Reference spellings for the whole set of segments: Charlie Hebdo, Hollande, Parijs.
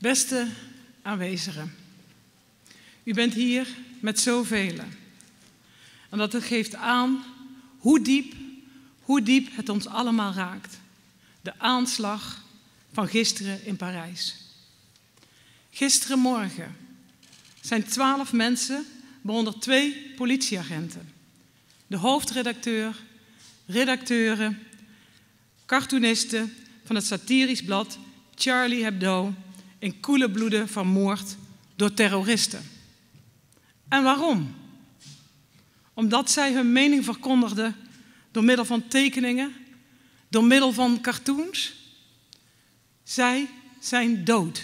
Beste aanwezigen, u bent hier met zoveel. En dat geeft aan hoe diep het ons allemaal raakt. De aanslag van gisteren in Parijs. Gisterenmorgen zijn 12 mensen, waaronder 2 politieagenten. De hoofdredacteur, redacteuren, cartoonisten van het satirisch blad Charlie Hebdo in koele bloeden vermoord door terroristen. En waarom? Omdat zij hun mening verkondigden door middel van tekeningen, door middel van cartoons. Zij zijn dood.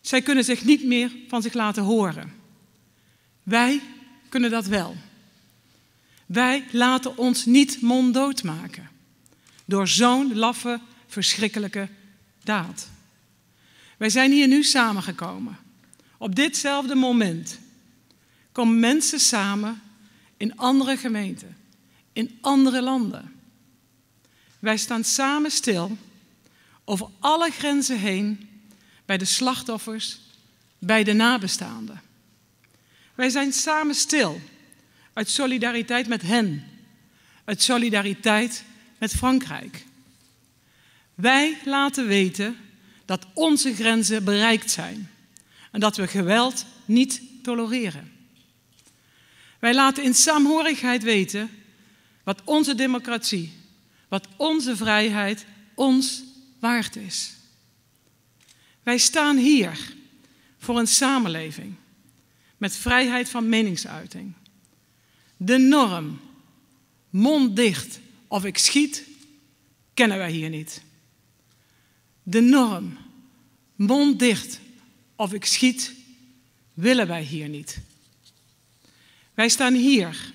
Zij kunnen zich niet meer van zich laten horen. Wij kunnen dat wel. Wij laten ons niet monddood maken door zo'n laffe, verschrikkelijke daad. Wij zijn hier nu samengekomen. Op ditzelfde moment komen mensen samen in andere gemeenten, in andere landen. Wij staan samen stil over alle grenzen heen bij de slachtoffers, bij de nabestaanden. Wij zijn samen stil uit solidariteit met hen, uit solidariteit met Frankrijk. Wij laten weten dat onze grenzen bereikt zijn en dat we geweld niet tolereren. Wij laten in saamhorigheid weten wat onze democratie, wat onze vrijheid ons waard is. Wij staan hier voor een samenleving met vrijheid van meningsuiting. De norm, mond dicht of ik schiet, kennen wij hier niet. De norm, mond dicht of ik schiet, willen wij hier niet. Wij staan hier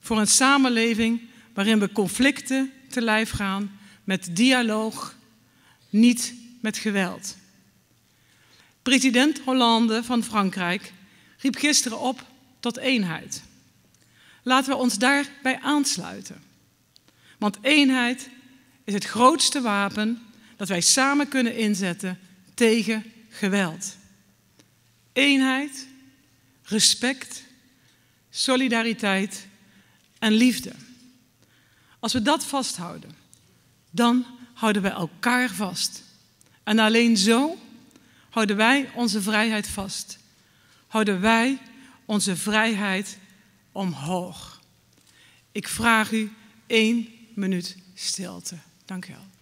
voor een samenleving waarin we conflicten te lijf gaan met dialoog, niet met geweld. President Hollande van Frankrijk riep gisteren op tot eenheid. Laten we ons daarbij aansluiten. Want eenheid is het grootste wapen dat wij samen kunnen inzetten tegen geweld. Eenheid, respect, solidariteit en liefde. Als we dat vasthouden, dan houden we elkaar vast. En alleen zo houden wij onze vrijheid vast. Houden wij onze vrijheid omhoog. Ik vraag u 1 minuut stilte. Dank u wel.